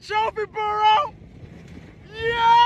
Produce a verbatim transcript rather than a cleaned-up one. the trophy, Burrow! Yeah!